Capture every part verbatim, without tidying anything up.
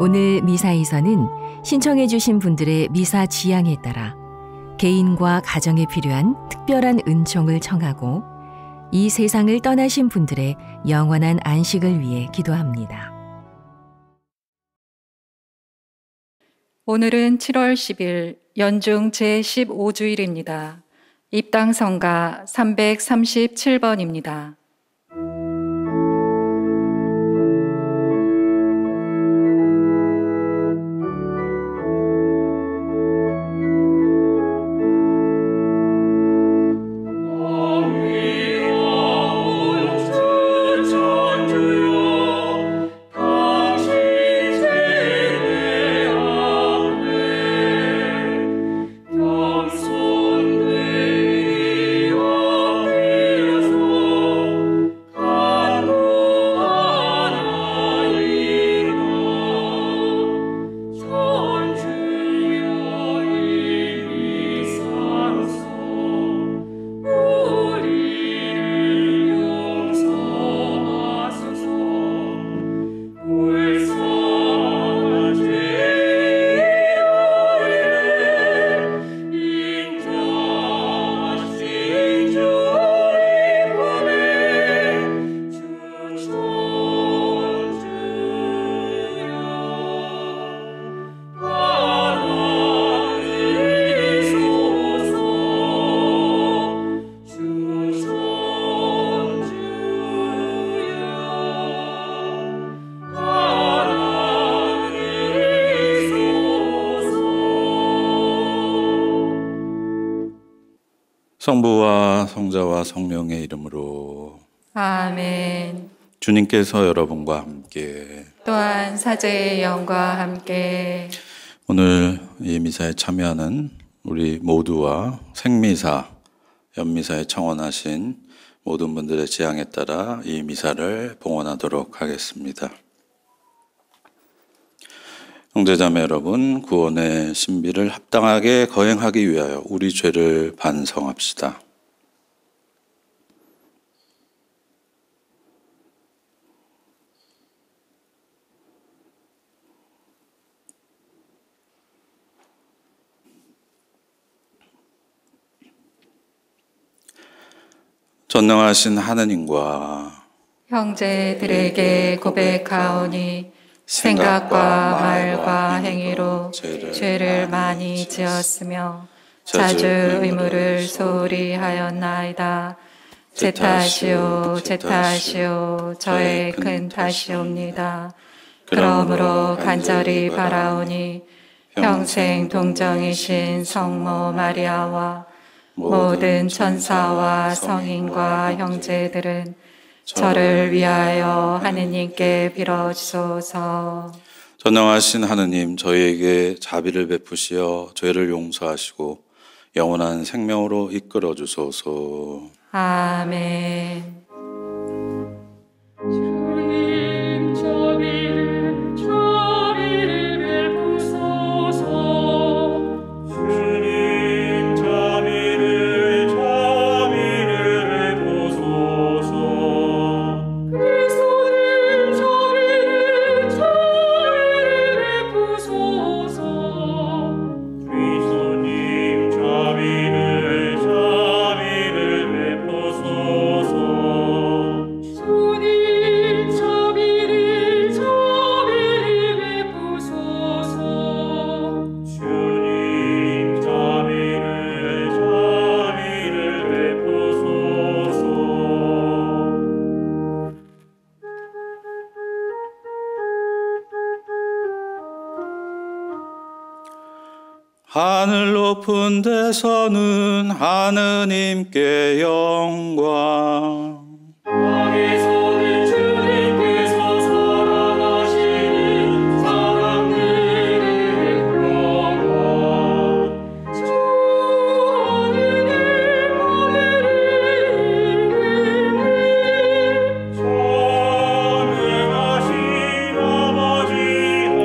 오늘 미사에서는 신청해 주신 분들의 미사 지향에 따라 개인과 가정에 필요한 특별한 은총을 청하고 이 세상을 떠나신 분들의 영원한 안식을 위해 기도합니다. 오늘은 칠월 십일 연중 제십오주일입니다. 입당성가 삼백삼십칠번입니다. 성부와 성자와 성령의 이름으로 아멘. 주님께서 여러분과 함께 또한 사제의 영과 함께 오늘 이 미사에 참여하는 우리 모두와 생미사, 연미사에 청원하신 모든 분들의 지향에 따라 이 미사를 봉헌하도록 하겠습니다. 형제자매 여러분, 구원의 신비를 합당하게 거행하기 위하여 우리 죄를 반성합시다. 전능하신 하느님과 형제들에게 고백하오니 생각과 말과 행위로 죄를 많이 지었으며 자주 의무를 소홀히 하였나이다. 제 탓이오, 제 탓이오, 저의 큰 탓이옵니다. 그러므로 간절히 바라오니 평생 동정이신 성모 마리아와 모든 천사와 성인과 형제들은 저를 위하여 하느님께 빌어주소서. 전능하신 하느님, 저희에게 자비를 베푸시어 죄를 용서하시고 영원한 생명으로 이끌어주소서. 아멘. 하늘 높은 데서는 하느님께 영광, 땅에서는 주님께서 살아나시니 사랑들의 영광. 주 하느님 하늘의 이름에 전능하신 아버지 하느님 오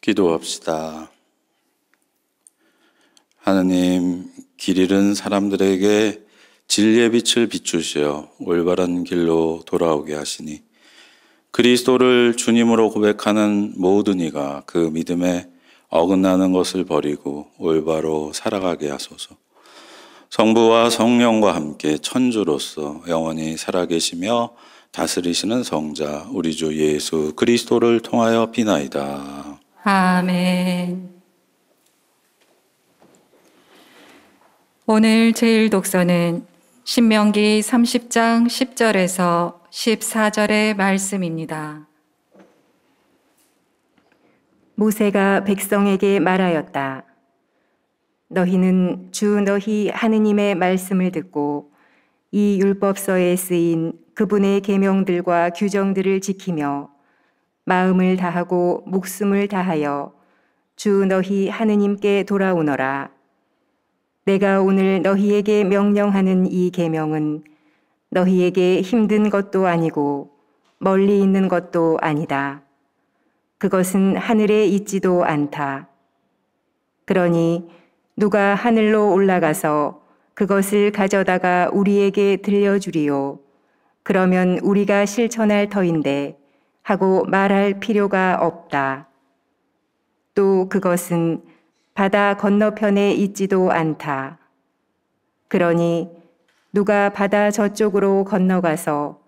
기도합시다. 하느님, 길 잃은 사람들에게 진리의 빛을 비추시어 올바른 길로 돌아오게 하시니 그리스도를 주님으로 고백하는 모든 이가 그 믿음에 어긋나는 것을 버리고 올바로 살아가게 하소서. 성부와 성령과 함께 천주로서 영원히 살아계시며 다스리시는 성자 우리 주 예수 그리스도를 통하여 비나이다. 아멘. 오늘 제일 독서는 신명기 삼십 장 십 절에서 십사 절의 말씀입니다. 모세가 백성에게 말하였다. 너희는 주 너희 하느님의 말씀을 듣고 이 율법서에 쓰인 그분의 계명들과 규정들을 지키며 마음을 다하고 목숨을 다하여 주 너희 하느님께 돌아오너라. 내가 오늘 너희에게 명령하는 이 계명은 너희에게 힘든 것도 아니고 멀리 있는 것도 아니다. 그것은 하늘에 있지도 않다. 그러니 누가 하늘로 올라가서 그것을 가져다가 우리에게 들려주리요. 그러면 우리가 실천할 터인데 하고 말할 필요가 없다. 또 그것은 바다 건너편에 있지도 않다. 그러니 누가 바다 저쪽으로 건너가서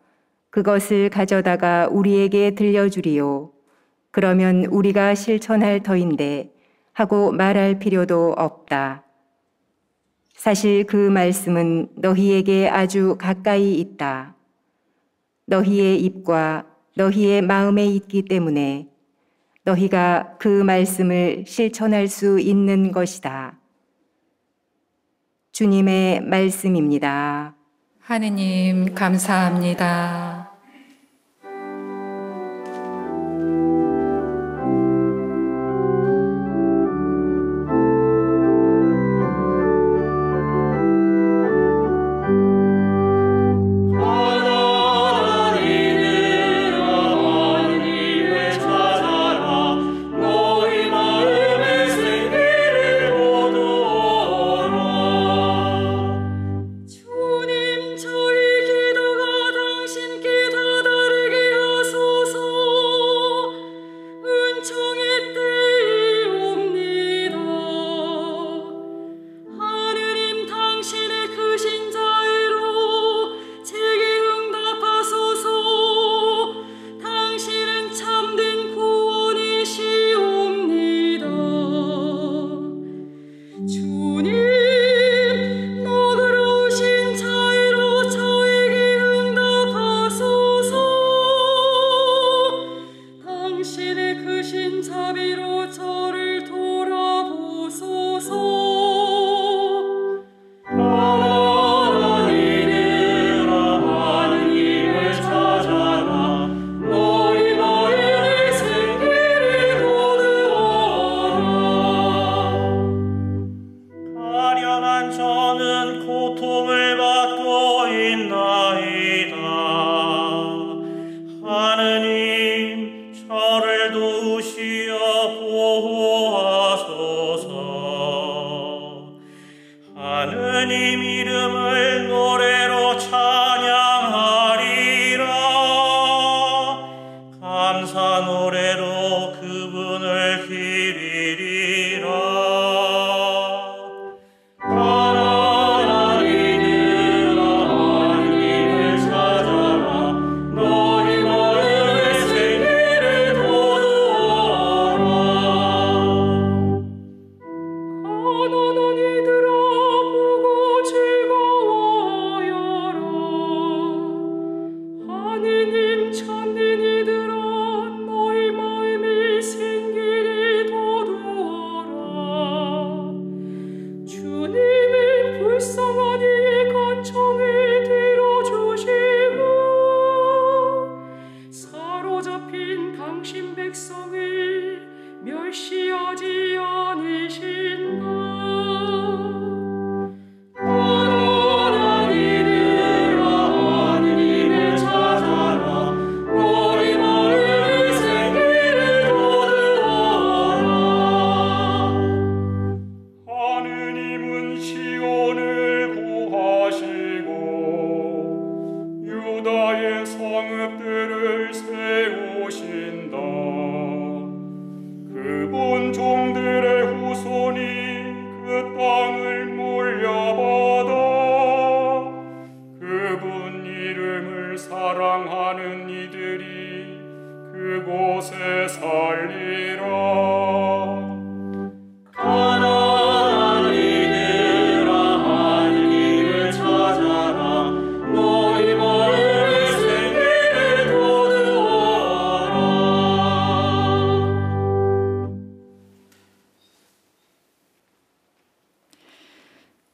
그것을 가져다가 우리에게 들려주리요. 그러면 우리가 실천할 터인데 하고 말할 필요도 없다. 사실 그 말씀은 너희에게 아주 가까이 있다. 너희의 입과 너희의 마음에 있기 때문에 너희가 그 말씀을 실천할 수 있는 것이다. 주님의 말씀입니다. 하느님, 감사합니다. 신께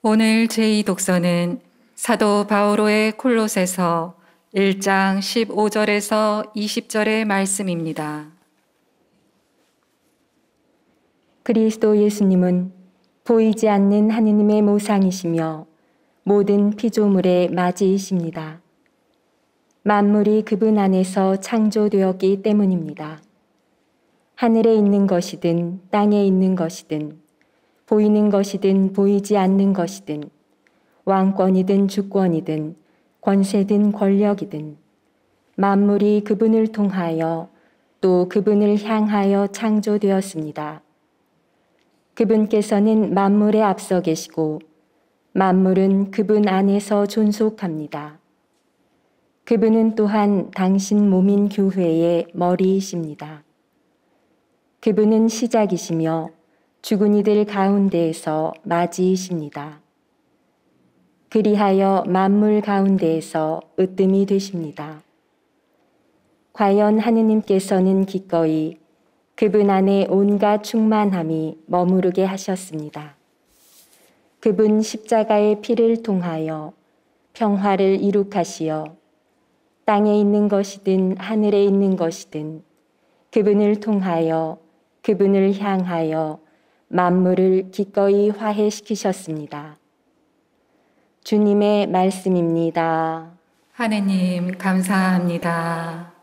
오늘 제이 독서는 사도 바오로의 콜로새서 일 장 십오 절에서 이십 절의 말씀입니다. 그리스도 예수님은 보이지 않는 하느님의 모상이시며 모든 피조물의 마지이십니다. 만물이 그분 안에서 창조되었기 때문입니다. 하늘에 있는 것이든 땅에 있는 것이든 보이는 것이든 보이지 않는 것이든 왕권이든 주권이든 권세든 권력이든 만물이 그분을 통하여 또 그분을 향하여 창조되었습니다. 그분께서는 만물에 앞서 계시고 만물은 그분 안에서 존속합니다. 그분은 또한 당신 몸인 교회의 머리이십니다. 그분은 시작이시며 죽은 이들 가운데에서 마지이십니다. 그리하여 만물 가운데에서 으뜸이 되십니다. 과연 하느님께서는 기꺼이 그분 안에 온갖 충만함이 머무르게 하셨습니다. 그분 십자가의 피를 통하여 평화를 이룩하시어 땅에 있는 것이든 하늘에 있는 것이든 그분을 통하여 그분을 향하여 만물을 기꺼이 화해시키셨습니다. 주님의 말씀입니다. 하느님 감사합니다.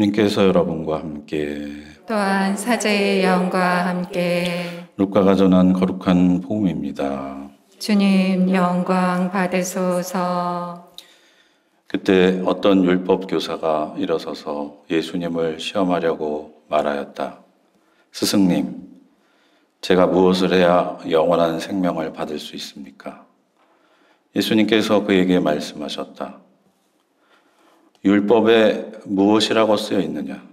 주님께서 여러분과 함께 또한 사제의 영과 함께 루카가 전한 거룩한 복음입니다. 주님 영광 받으소서. 그때 어떤 율법교사가 일어서서 예수님을 시험하려고 말하였다. 스승님, 제가 무엇을 해야 영원한 생명을 받을 수 있습니까? 예수님께서 그에게 말씀하셨다. 율법에 무엇이라고 쓰여 있느냐?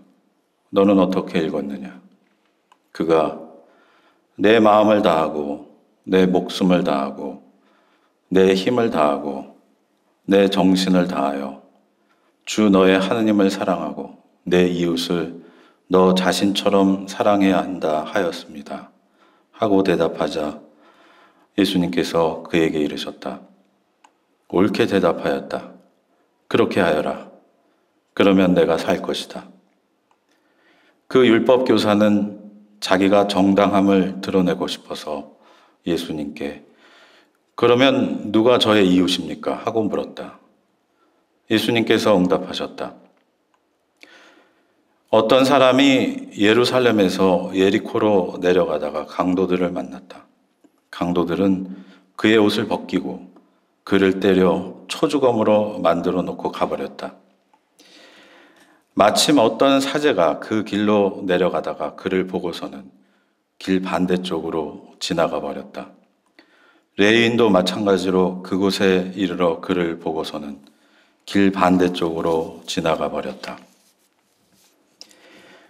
너는 어떻게 읽었느냐? 그가 내 마음을 다하고 내 목숨을 다하고 내 힘을 다하고 내 정신을 다하여 주 너의 하느님을 사랑하고 내 이웃을 너 자신처럼 사랑해야 한다 하였습니다. 하고 대답하자 예수님께서 그에게 이르셨다. 옳게 대답하였다. 그렇게 하여라. 그러면 내가 살 것이다. 그 율법교사는 자기가 정당함을 드러내고 싶어서 예수님께 그러면 누가 저의 이웃입니까? 하고 물었다. 예수님께서 응답하셨다. 어떤 사람이 예루살렘에서 예리코로 내려가다가 강도들을 만났다. 강도들은 그의 옷을 벗기고 그를 때려 초주검으로 만들어 놓고 가버렸다. 마침 어떤 사제가 그 길로 내려가다가 그를 보고서는 길 반대쪽으로 지나가 버렸다. 레위인도 마찬가지로 그곳에 이르러 그를 보고서는 길 반대쪽으로 지나가 버렸다.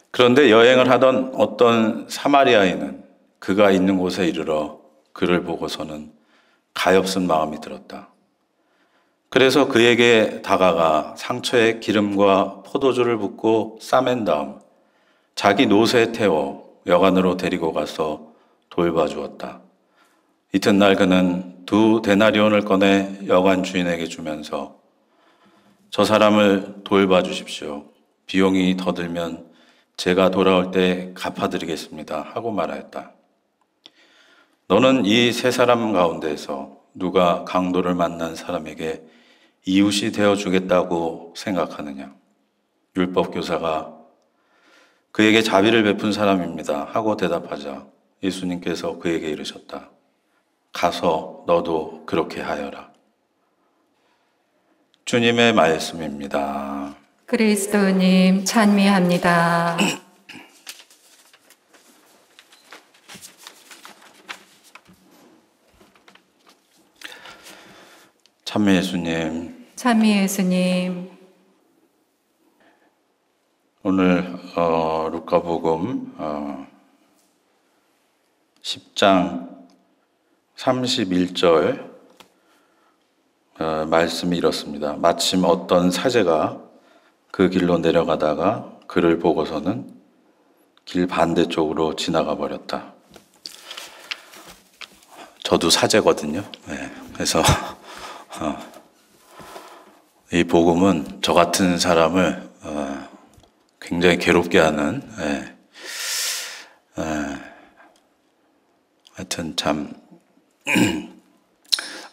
그런데 여행을 하던 어떤 사마리아인은 그가 있는 곳에 이르러 그를 보고서는 가엾은 마음이 들었다. 그래서 그에게 다가가 상처에 기름과 포도주를 붓고 싸맨 다음 자기 노새에 태워 여관으로 데리고 가서 돌봐주었다. 이튿날 그는 두 데나리온을 꺼내 여관 주인에게 주면서 저 사람을 돌봐주십시오. 비용이 더 들면 제가 돌아올 때 갚아드리겠습니다. 하고 말하였다. 너는 이 세 사람 가운데에서 누가 강도를 만난 사람에게 이웃이 되어주겠다고 생각하느냐? 율법교사가 그에게 자비를 베푼 사람입니다. 하고 대답하자 예수님께서 그에게 이르셨다. 가서 너도 그렇게 하여라. 주님의 말씀입니다. 그리스도님 찬미합니다. 찬미 예수님. 찬미 예수님. 오늘 어, 루카복음 어, 십 장 삼십일 절 어, 말씀이 이렇습니다. 마침 어떤 사제가 그 길로 내려가다가 그를 보고서는 길 반대쪽으로 지나가 버렸다. 저도 사제거든요. 네, 그래서 어, 이 복음은 저 같은 사람을 어, 굉장히 괴롭게 하는 네, 네, 하여튼 참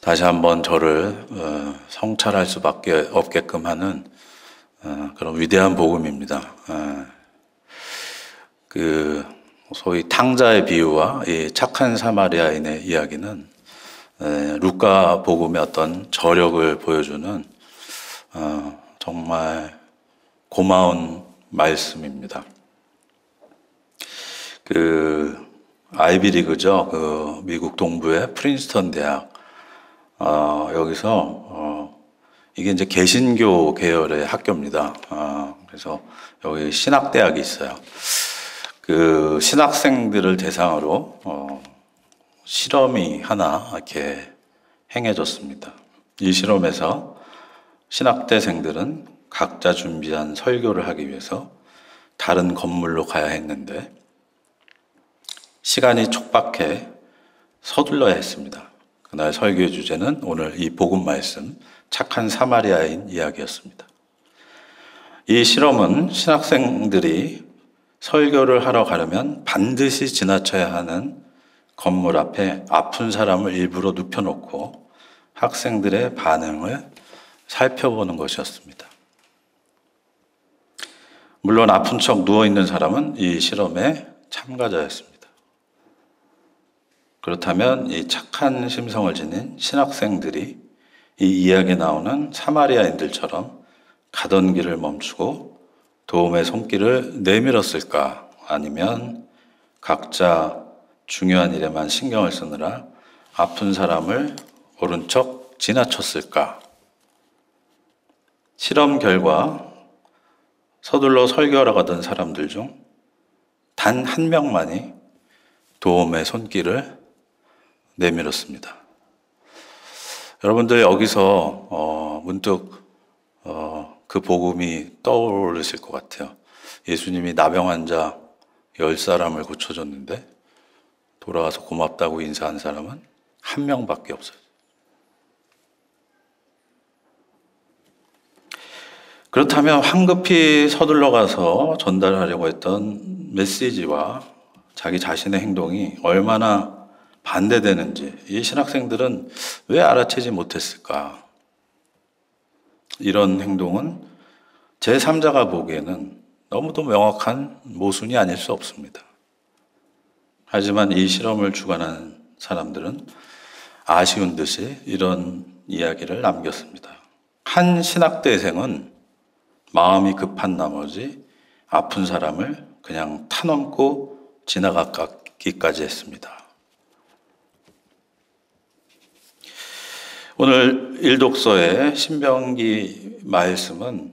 다시 한번 저를 성찰할 수밖에 없게끔 하는 그런 위대한 복음입니다. 그 소위 탕자의 비유와 이 착한 사마리아인의 이야기는 루카 복음의 어떤 저력을 보여주는 정말 고마운 말씀입니다. 그 아이비리그죠. 그 미국 동부의 프린스턴 대학. 어, 여기서 어, 이게 이제 개신교 계열의 학교입니다. 어, 그래서 여기 신학대학이 있어요. 그 신학생들을 대상으로 어, 실험이 하나 이렇게 행해졌습니다. 이 실험에서 신학대생들은 각자 준비한 설교를 하기 위해서 다른 건물로 가야 했는데 시간이 촉박해 서둘러야 했습니다. 그날 설교의 주제는 오늘 이 복음 말씀, 착한 사마리아인 이야기였습니다. 이 실험은 신학생들이 설교를 하러 가려면 반드시 지나쳐야 하는 건물 앞에 아픈 사람을 일부러 눕혀놓고 학생들의 반응을 살펴보는 것이었습니다. 물론 아픈 척 누워있는 사람은 이 실험의 참가자였습니다. 그렇다면 이 착한 심성을 지닌 신학생들이 이 이야기에 나오는 사마리아인들처럼 가던 길을 멈추고 도움의 손길을 내밀었을까? 아니면 각자 중요한 일에만 신경을 쓰느라 아픈 사람을 모른 척 지나쳤을까? 실험 결과 서둘러 설교하러 가던 사람들 중 단 한 명만이 도움의 손길을 내밀었습니다. 여러분들 여기서 어, 문득 어, 그 복음이 떠오르실 것 같아요. 예수님이 나병 환자 열 사람을 고쳐줬는데 돌아와서 고맙다고 인사한 사람은 한 명밖에 없어요. 그렇다면 황급히 서둘러 가서 전달하려고 했던 메시지와 자기 자신의 행동이 얼마나 반대되는지 이 신학생들은 왜 알아채지 못했을까? 이런 행동은 제삼자가 보기에는 너무도 명확한 모순이 아닐 수 없습니다. 하지만 이 실험을 주관한 사람들은 아쉬운 듯이 이런 이야기를 남겼습니다. 한 신학대생은 마음이 급한 나머지 아픈 사람을 그냥 타넘고 지나가기까지 했습니다. 오늘 일독서의 신명기 말씀은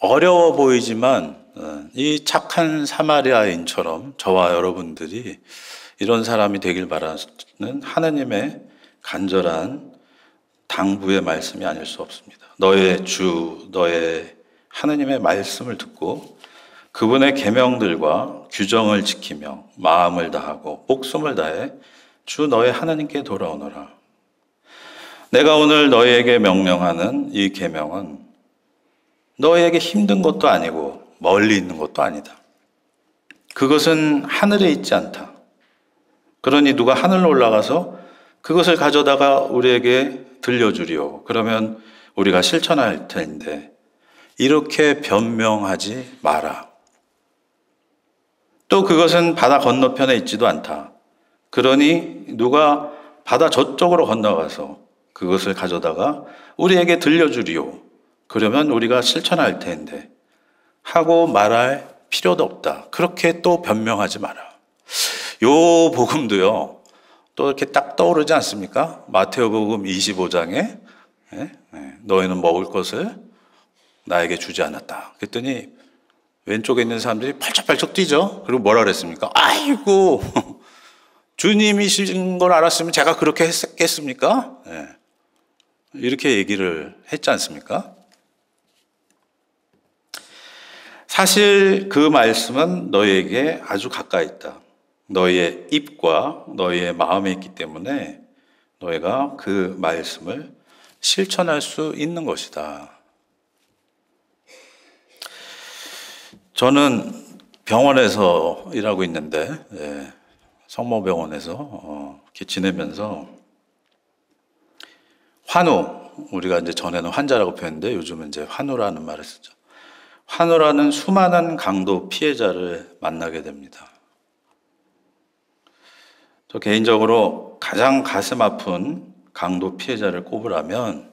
어려워 보이지만 이 착한 사마리아인처럼 저와 여러분들이 이런 사람이 되길 바라는 하나님의 간절한 당부의 말씀이 아닐 수 없습니다. 너의 주, 너의 하나님의 말씀을 듣고 그분의 계명들과 규정을 지키며 마음을 다하고 목숨을 다해 주 너의 하나님께 돌아오너라. 내가 오늘 너희에게 명령하는 이 계명은 너희에게 힘든 것도 아니고 멀리 있는 것도 아니다. 그것은 하늘에 있지 않다. 그러니 누가 하늘로 올라가서 그것을 가져다가 우리에게 들려주리오. 그러면 우리가 실천할 텐데 이렇게 변명하지 마라. 또 그것은 바다 건너편에 있지도 않다. 그러니 누가 바다 저쪽으로 건너가서 그것을 가져다가 우리에게 들려주리오. 그러면 우리가 실천할 텐데 하고 말할 필요도 없다. 그렇게 또 변명하지 마라. 요 복음도요. 또 이렇게 딱 떠오르지 않습니까? 마태복음 이십오 장에 너희는 먹을 것을 나에게 주지 않았다. 그랬더니 왼쪽에 있는 사람들이 팔쩍팔쩍 뛰죠. 그리고 뭐라 그랬습니까? 아이고 주님이신 걸 알았으면 제가 그렇게 했겠습니까? 이렇게 얘기를 했지 않습니까? 사실 그 말씀은 너희에게 아주 가까이 있다. 너희의 입과 너희의 마음에 있기 때문에 너희가 그 말씀을 실천할 수 있는 것이다. 저는 병원에서 일하고 있는데 예, 성모병원에서 어, 이렇게 지내면서 환우, 우리가 이제 전에는 환자라고 표현했는데 요즘은 이제 환우라는 말을 쓰죠. 환우라는 수많은 강도 피해자를 만나게 됩니다. 저 개인적으로 가장 가슴 아픈 강도 피해자를 꼽으라면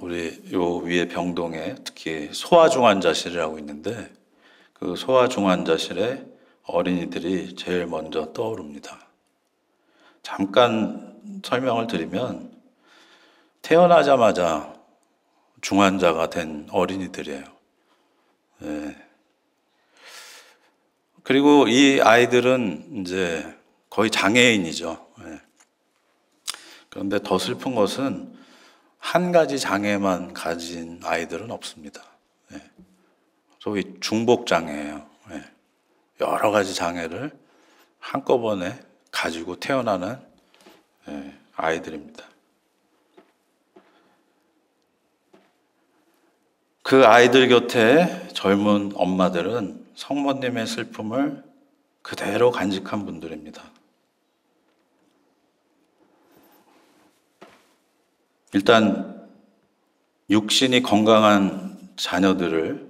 우리 요 위에 병동에 특히 소아중환자실이라고 있는데 그 소아중환자실에 어린이들이 제일 먼저 떠오릅니다. 잠깐 설명을 드리면 태어나자마자 중환자가 된 어린이들이에요. 네. 그리고 이 아이들은 이제 거의 장애인이죠. 그런데 더 슬픈 것은 한 가지 장애만 가진 아이들은 없습니다. 소위 중복장애예요. 여러 가지 장애를 한꺼번에 가지고 태어나는 아이들입니다. 그 아이들 곁에 젊은 엄마들은 성모님의 슬픔을 그대로 간직한 분들입니다. 일단 육신이 건강한 자녀들을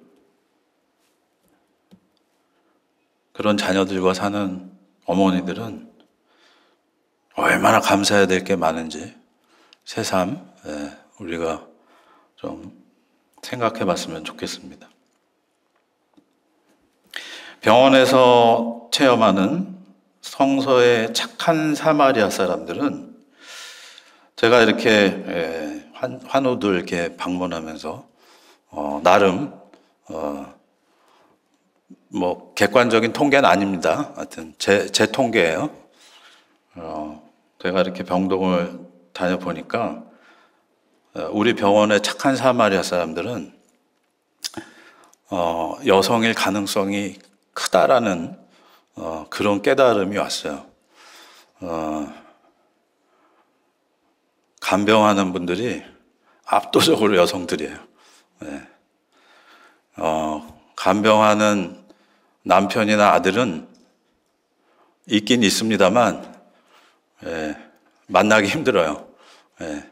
그런 자녀들과 사는 어머니들은 얼마나 감사해야 될 게 많은지 새삼 우리가 좀 생각해 봤으면 좋겠습니다. 병원에서 체험하는 성서의 착한 사마리아 사람들은 제가 이렇게 환우들 이렇게 방문하면서 어, 나름 어, 뭐 객관적인 통계는 아닙니다. 하여튼 제, 제 통계예요. 어, 제가 이렇게 병동을 다녀보니까 우리 병원의 착한 사마리아 사람들은 어, 여성일 가능성이 크다라는 어, 그런 깨달음이 왔어요. 어, 간병하는 분들이 압도적으로 여성들이에요. 네. 어, 간병하는 남편이나 아들은 있긴 있습니다만 예, 만나기 힘들어요. 예.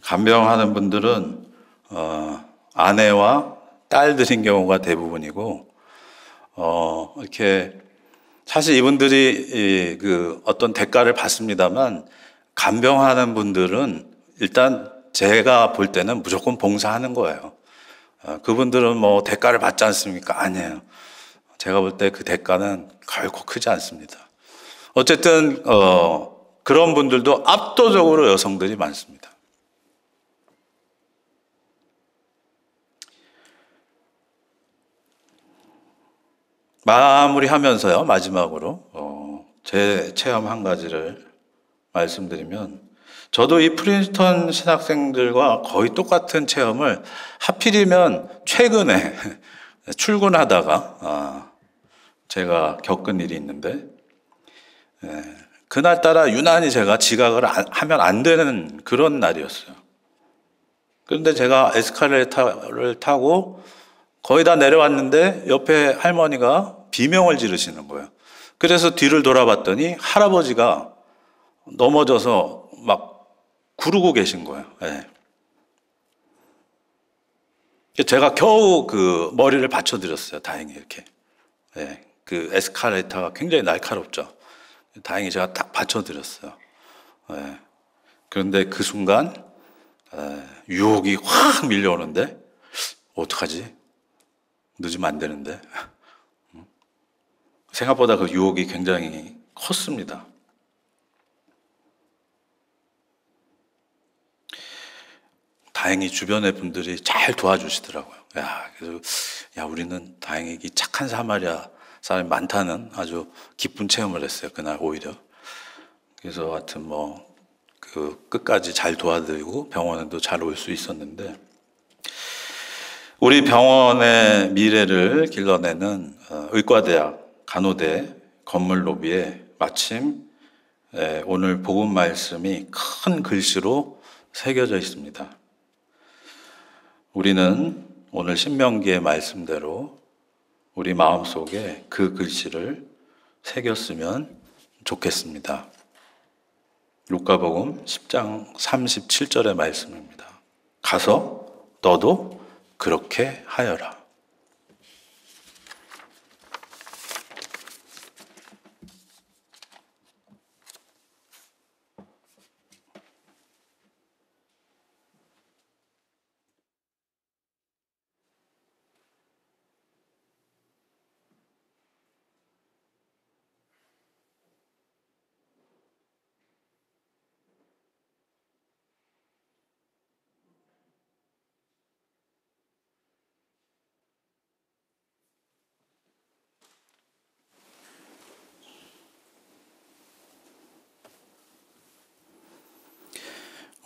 간병하는 분들은 어, 아내와 딸들인 경우가 대부분이고 어, 이렇게 사실 이분들이 이, 그 어떤 대가를 받습니다만 간병하는 분들은 일단 제가 볼 때는 무조건 봉사하는 거예요. 어, 그분들은 뭐 대가를 받지 않습니까? 아니에요. 제가 볼 때 그 대가는 결코 크지 않습니다. 어쨌든 어, 그런 분들도 압도적으로 여성들이 많습니다. 마무리하면서요, 마지막으로 어, 제 체험 한 가지를 말씀드리면 저도 이 프린스턴 신학생들과 거의 똑같은 체험을 하필이면 최근에 출근하다가 아, 제가 겪은 일이 있는데 예, 그날따라 유난히 제가 지각을 안, 하면 안 되는 그런 날이었어요. 그런데 제가 에스컬레이터를 타고 거의 다 내려왔는데 옆에 할머니가 비명을 지르시는 거예요. 그래서 뒤를 돌아봤더니 할아버지가 넘어져서 막 구르고 계신 거예요. 예. 제가 겨우 그 머리를 받쳐드렸어요. 다행히 이렇게. 예. 그 에스컬레이터가 굉장히 날카롭죠. 다행히 제가 딱 받쳐드렸어요. 예. 그런데 그 순간 예. 유혹이 확 밀려오는데 어떡하지? 늦으면 안 되는데. 생각보다 그 유혹이 굉장히 컸습니다. 다행히 주변의 분들이 잘 도와주시더라고요. 야, 그래서 야, 우리는 다행히 이 착한 사마리아 사람이 많다는 아주 기쁜 체험을 했어요. 그날 오히려. 그래서 하여튼 뭐 그 끝까지 잘 도와드리고 병원에도 잘 올 수 있었는데 우리 병원의 미래를 길러내는 의과대학 간호대 건물 로비에 마침 오늘 복음 말씀이 큰 글씨로 새겨져 있습니다. 우리는 오늘 신명기의 말씀대로 우리 마음속에 그 글씨를 새겼으면 좋겠습니다. 루카복음 십 장 삼십칠 절의 말씀입니다. 가서 너도 그렇게 하여라.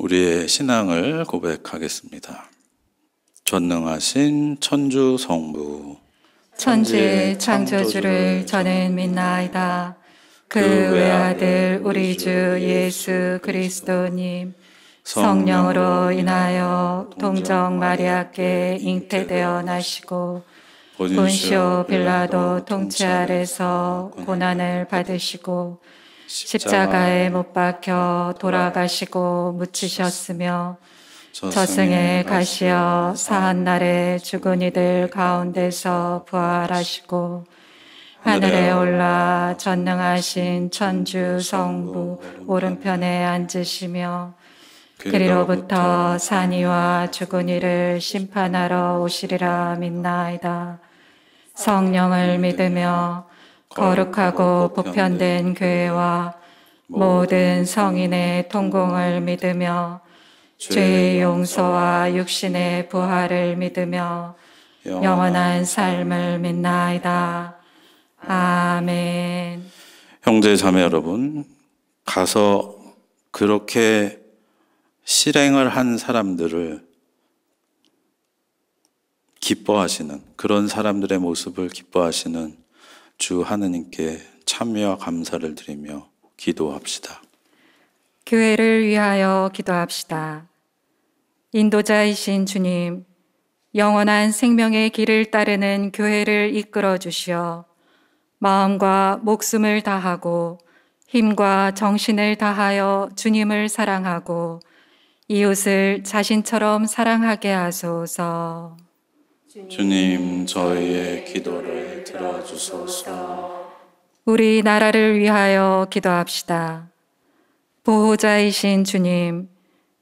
우리의 신앙을 고백하겠습니다. 전능하신 천주 성부 천지의 창조주를 저는 믿나이다. 그 외아들 우리 주 예수 그리스도님 성령으로 인하여 동정 마리아께 잉태되어 나시고 본시오 빌라도 통치 아래서 고난을 받으시고 십자가에 못 박혀 돌아가시고 묻히셨으며 저승에 가시어 사한 날에 죽은 이들 가운데서 부활하시고 하늘에 올라 전능하신 천주 성부 오른편에 앉으시며 그리로부터 산이와 죽은 이를 심판하러 오시리라 믿나이다. 성령을 믿으며 거룩하고 보편된 교회와 모든 성인의 통공을 믿으며 죄의 용서와 육신의 부활을 믿으며 영원한 삶을 믿나이다. 아멘. 형제 자매 여러분, 가서 그렇게 실행을 한 사람들을 기뻐하시는, 그런 사람들의 모습을 기뻐하시는 주 하느님께 참여와 감사를 드리며 기도합시다. 교회를 위하여 기도합시다. 인도자이신 주님, 영원한 생명의 길을 따르는 교회를 이끌어 주시어 마음과 목숨을 다하고 힘과 정신을 다하여 주님을 사랑하고 이웃을 자신처럼 사랑하게 하소서. 주님, 저희의 기도를 들어주소서. 우리나라를 위하여 기도합시다. 보호자이신 주님,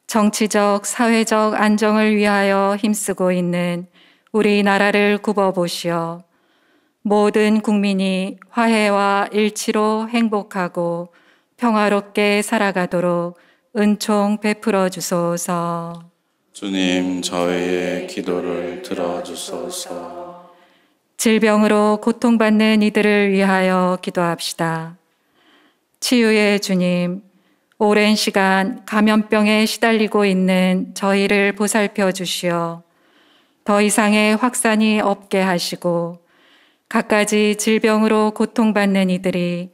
정치적, 사회적 안정을 위하여 힘쓰고 있는 우리나라를 굽어보시어 모든 국민이 화해와 일치로 행복하고 평화롭게 살아가도록 은총 베풀어 주소서. 주님, 저희의 기도를 들어주소서. 질병으로 고통받는 이들을 위하여 기도합시다. 치유의 주님, 오랜 시간 감염병에 시달리고 있는 저희를 보살펴 주시어 더 이상의 확산이 없게 하시고 갖가지 질병으로 고통받는 이들이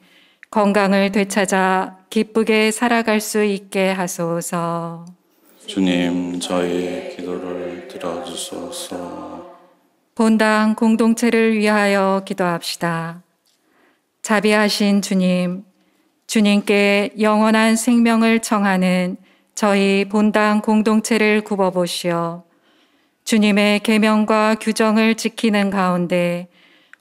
건강을 되찾아 기쁘게 살아갈 수 있게 하소서. 주님, 저희의 기도를 들어주소서. 본당 공동체를 위하여 기도합시다. 자비하신 주님, 주님께 영원한 생명을 청하는 저희 본당 공동체를 굽어보시어 주님의 계명과 규정을 지키는 가운데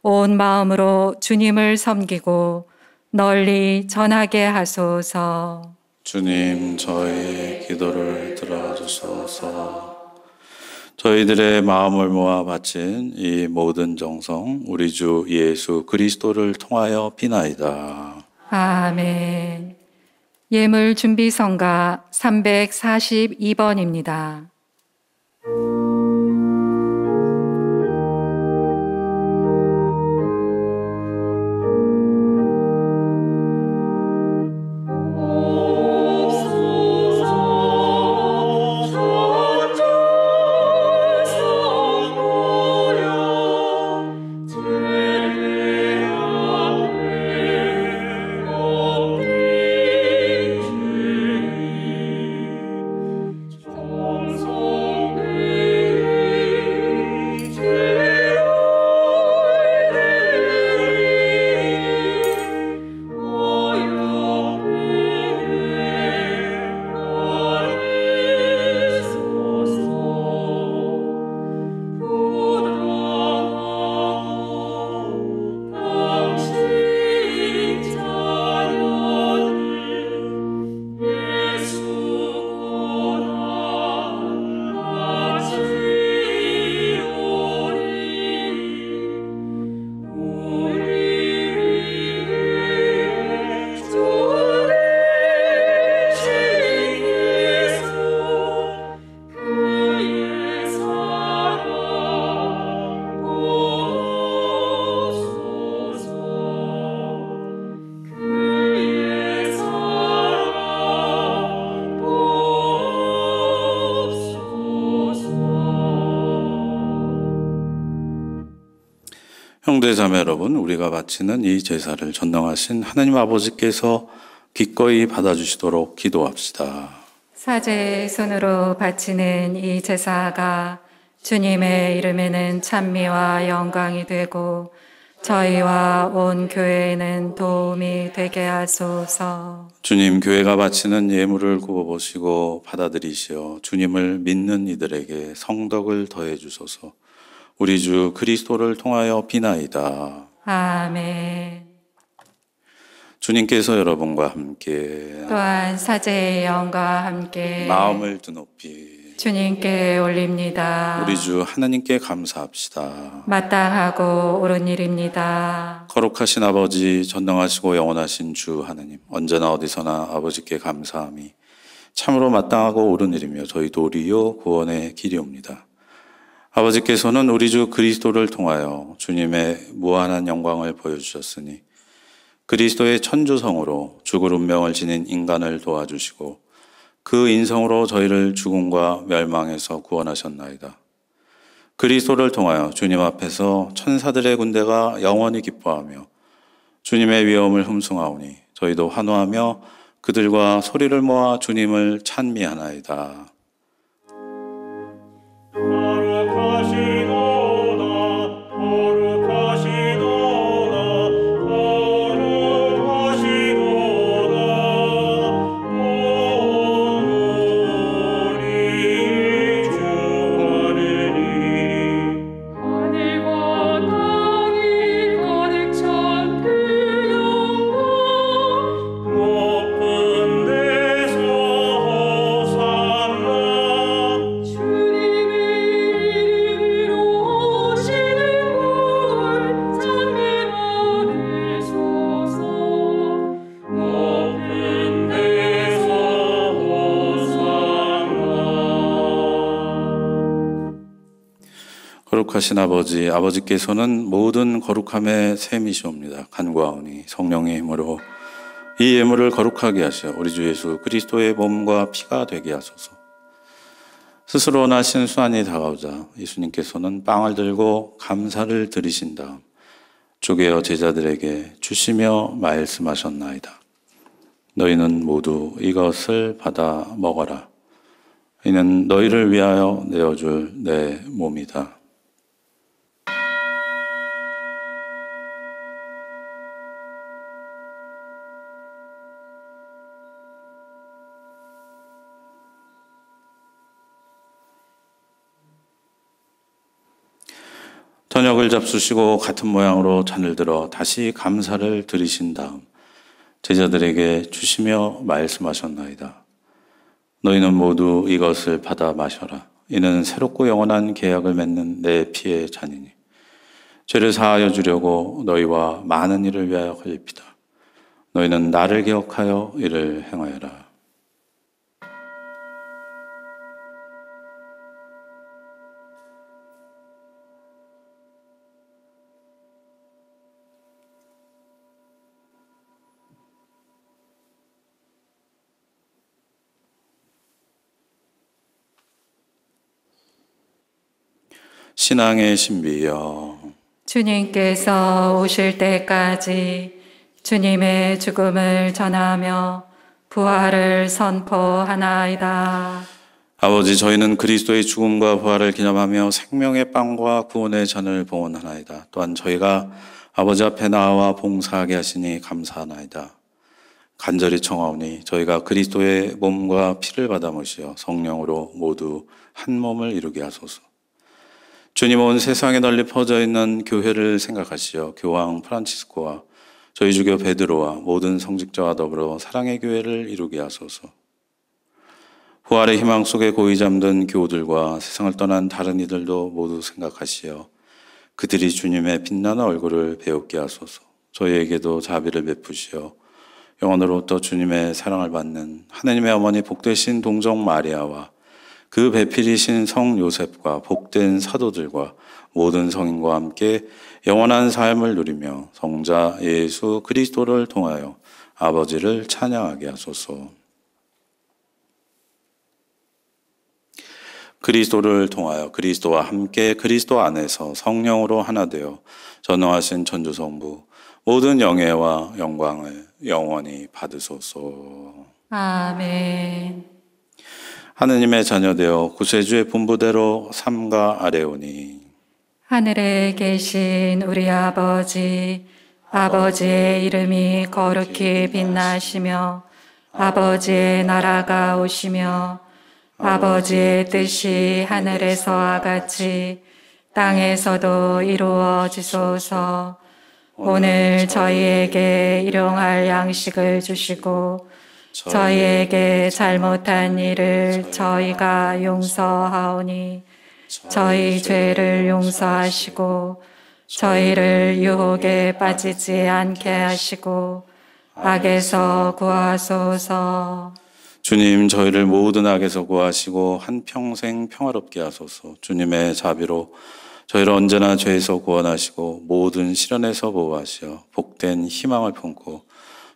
온 마음으로 주님을 섬기고 널리 전하게 하소서. 주님, 저희의 기도를 들어주소서. 저희들의 마음을 모아 바친 이 모든 정성 우리 주 예수 그리스도를 통하여 비나이다. 아멘. 예물 준비 성가 삼백사십이 번입니다. 형제 자매 여러분, 우리가 바치는 이 제사를 전능하신 하나님 아버지께서 기꺼이 받아주시도록 기도합시다. 사제의 손으로 바치는 이 제사가 주님의 이름에는 찬미와 영광이 되고 저희와 온 교회에는 도움이 되게 하소서. 주님, 교회가 바치는 예물을 굽어보시고 받아들이시어 주님을 믿는 이들에게 성덕을 더해 주소서. 우리 주 그리스도를 통하여 비나이다. 아멘. 주님께서 여러분과 함께 또한 사제의 영과 함께 마음을 드높이 주님께 올립니다. 우리 주 하나님께 감사합시다. 마땅하고 옳은 일입니다. 거룩하신 아버지, 전능하시고 영원하신 주 하나님, 언제나 어디서나 아버지께 감사함이 참으로 마땅하고 옳은 일이며 저희 도리요 구원의 길이옵니다. 아버지께서는 우리 주 그리스도를 통하여 주님의 무한한 영광을 보여주셨으니 그리스도의 천주성으로 죽을 운명을 지닌 인간을 도와주시고 그 인성으로 저희를 죽음과 멸망에서 구원하셨나이다. 그리스도를 통하여 주님 앞에서 천사들의 군대가 영원히 기뻐하며 주님의 위엄을 흠숭하오니 저희도 환호하며 그들과 소리를 모아 주님을 찬미하나이다. 거룩하신 아버지, 아버지께서는 모든 거룩함의 셈이시옵니다. 간구하오니 성령의 힘으로 이 예물을 거룩하게 하시어 우리 주 예수 그리스도의 몸과 피가 되게 하소서. 스스로나 신수한이 다가오자 예수님께서는 빵을 들고 감사를 드리신 다음 쪼개어 제자들에게 주시며 말씀하셨나이다. 너희는 모두 이것을 받아 먹어라. 이는 너희를 위하여 내어줄 내 몸이다. 저녁을 잡수시고 같은 모양으로 잔을 들어 다시 감사를 드리신 다음 제자들에게 주시며 말씀하셨나이다. 너희는 모두 이것을 받아 마셔라. 이는 새롭고 영원한 계약을 맺는 내 피의 잔이니 죄를 사하여 주려고 너희와 많은 일을 위하여 흘립니다. 너희는 나를 기억하여 이를 행하여라. 신앙의 신비여, 주님께서 오실 때까지 주님의 죽음을 전하며 부활을 선포하나이다. 아버지, 저희는 그리스도의 죽음과 부활을 기념하며 생명의 빵과 구원의 잔을 봉헌하나이다. 또한 저희가 아버지 앞에 나와 봉사하게 하시니 감사하나이다. 간절히 청하오니 저희가 그리스도의 몸과 피를 받아 모시어 성령으로 모두 한 몸을 이루게 하소서. 주님, 온 세상에 널리 퍼져 있는 교회를 생각하시어 교황 프란치스코와 저희 주교 베드로와 모든 성직자와 더불어 사랑의 교회를 이루게 하소서. 부활의 희망 속에 고이 잠든 교우들과 세상을 떠난 다른 이들도 모두 생각하시어 그들이 주님의 빛나는 얼굴을 배우게 하소서. 저희에게도 자비를 베푸시어 영원으로부터 주님의 사랑을 받는 하나님의 어머니 복되신 동정 마리아와 그 배필이신 성 요셉과 복된 사도들과 모든 성인과 함께 영원한 삶을 누리며 성자 예수 그리스도를 통하여 아버지를 찬양하게 하소서. 그리스도를 통하여 그리스도와 함께 그리스도 안에서 성령으로 하나 되어 전능하신 전주성부 모든 영예와 영광을 영원히 받으소서. 아멘. 하느님의 자녀되어 구세주의 분부대로 삼가 아뢰오니 하늘에 계신 우리 아버지, 아버지의 이름이 거룩히 빛나시며 아버지의 나라가 오시며 아버지의 뜻이 하늘에서와 같이 땅에서도 이루어지소서. 오늘 저희에게 일용할 양식을 주시고 저희에게 잘못한 일을 저희가 용서하오니 저희 죄를 용서하시고 저희를 유혹에 빠지지 않게 하시고 악에서 구하소서. 주님, 저희를 모든 악에서 구하시고 한평생 평화롭게 하소서. 주님의 자비로 저희를 언제나 죄에서 구원하시고 모든 시련에서 보호하시어 복된 희망을 품고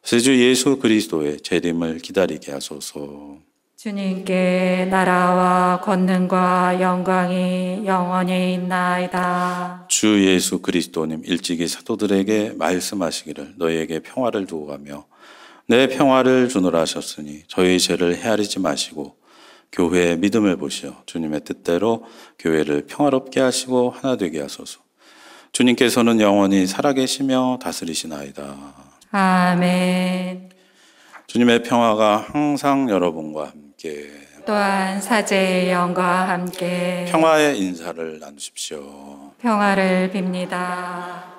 세주 예수 그리스도의 재림을 기다리게 하소서. 주님께 나라와 권능과 영광이 영원히 있나이다. 주 예수 그리스도님 일찍이 사도들에게 말씀하시기를 너희에게 평화를 두고 가며 내 평화를 주노라 하셨으니 저희 죄를 헤아리지 마시고 교회의 믿음을 보시어 주님의 뜻대로 교회를 평화롭게 하시고 하나 되게 하소서. 주님께서는 영원히 살아계시며 다스리시나이다. 아멘. 주님의 평화가 항상 여러분과 함께 또한 사제의 영과 함께 평화의 인사를 나누십시오. 평화를 빕니다.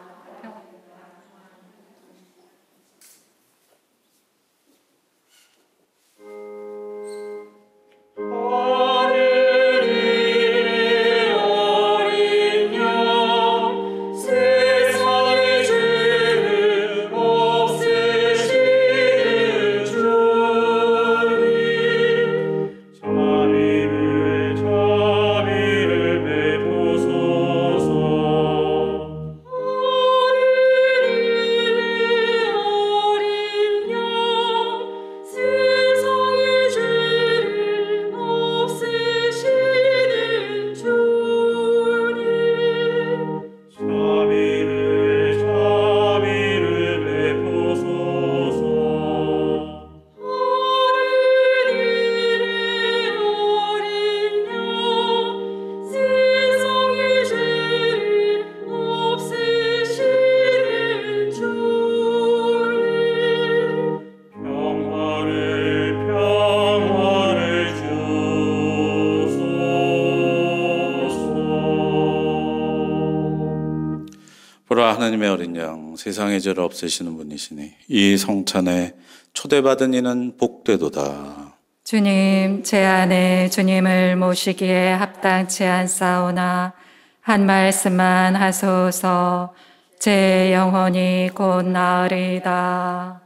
하나님의 어린 양, 세상의 죄를 없애시는 분이시니 이 성찬에 초대받은 이는 복되도다. 주님, 제 안에 주님을 모시기에 합당치 않사오나 한 말씀만 하소서. 제 영혼이 곧 나으리이다.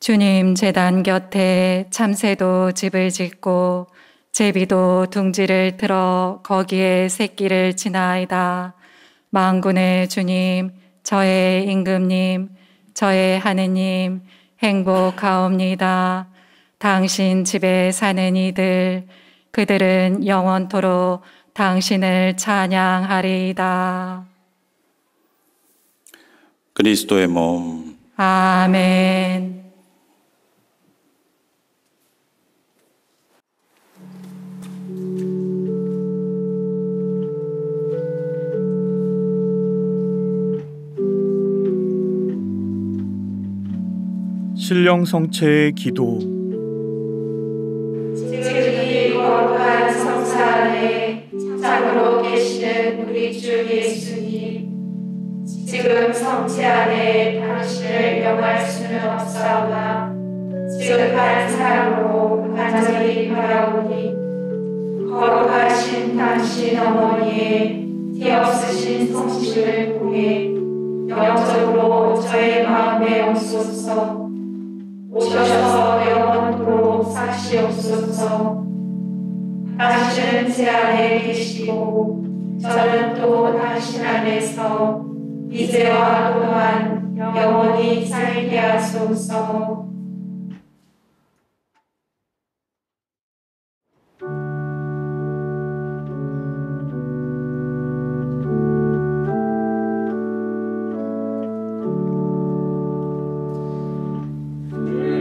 주님 제단 곁에 참새도 집을 짓고 제비도 둥지를 틀어 거기에 새끼를 치나이다. 만군의 주님, 저의 임금님, 저의 하느님, 행복하옵니다. 당신 집에 사는 이들, 그들은 영원토록 당신을 찬양하리이다. 그리스도의 몸. 아멘. 신령 성체의 기도. 지극히 거룩한 성사 안에 창으로 계시는 우리 주 예수님, 지금 성체 안에 당신을 명할 수는 없사오나 지극한 사랑으로 간절히 바라오니 거룩하신 당신 어머니의 티없으신 성심을 통해 영적으로 저의 마음에 오소서. 오셔서 영원토록 사시옵소서. 당신은 제 안에 계시고 저는 또 당신 안에서 이제와 또한 영원히 살게 하소서. Amen.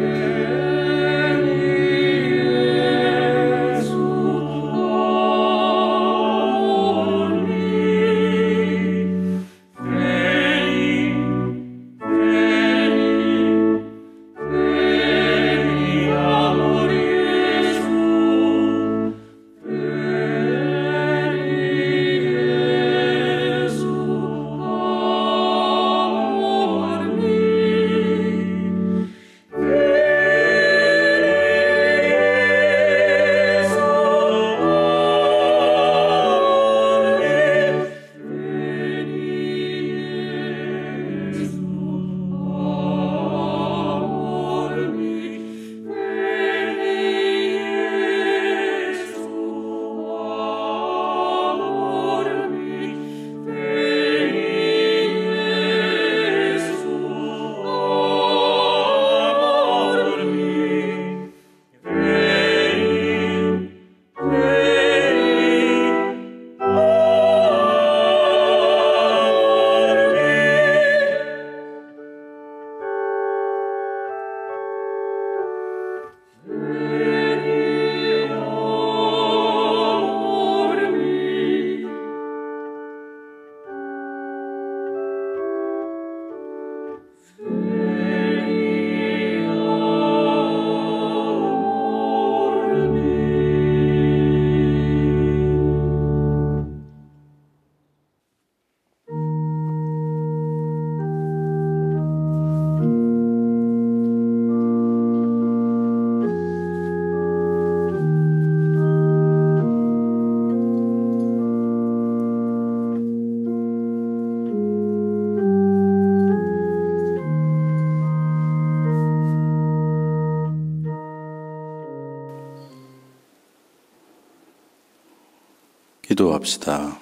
기도합시다.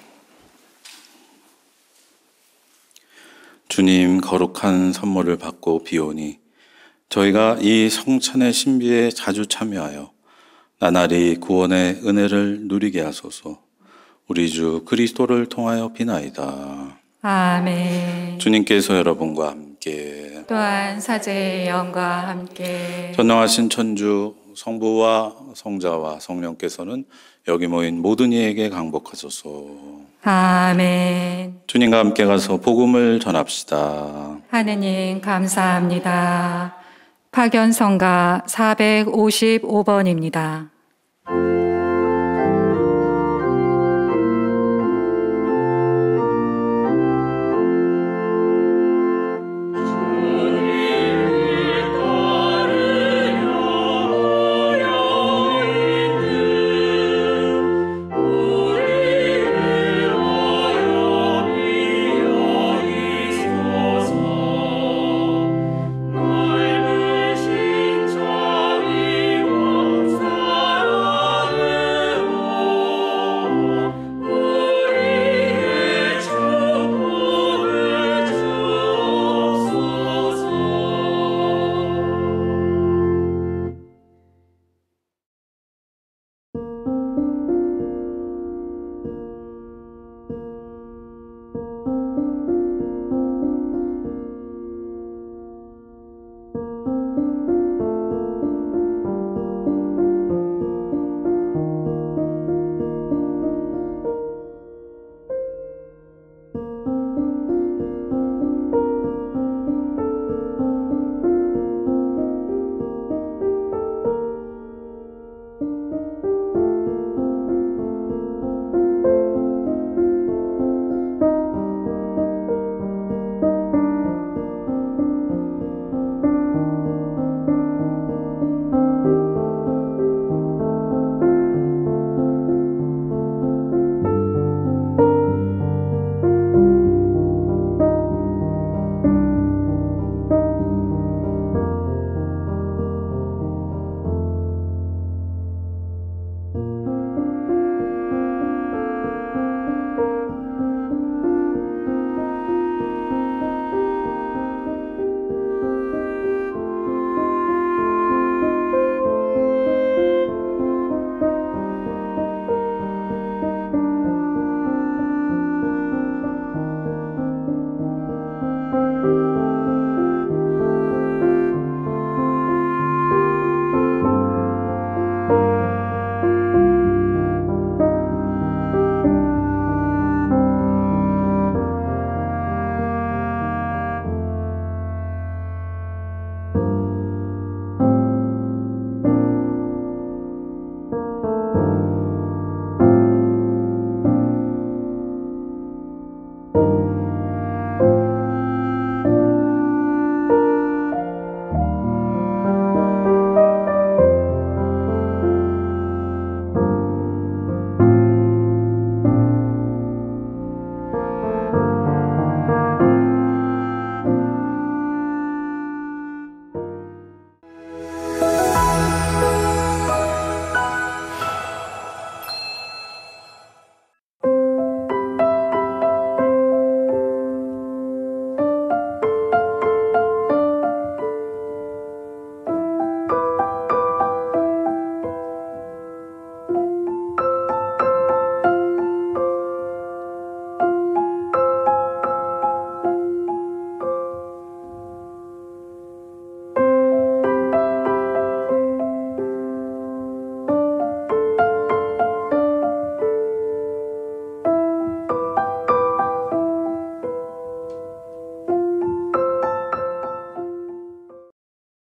주님, 거룩한 선물을 받고 비오니 저희가 이 성찬의 신비에 자주 참여하여 나날이 구원의 은혜를 누리게 하소서. 우리 주 그리스도를 통하여 비나이다. 아멘. 주님께서 여러분과 함께 또한 사제의 영과 함께 전능하신 천주 성부와 성자와 성령께서는 여기 모인 모든 이에게 강복하소서. 아멘. 주님과 함께 가서 복음을 전합시다. 하느님 감사합니다. 파견성가 사백오십오 번입니다.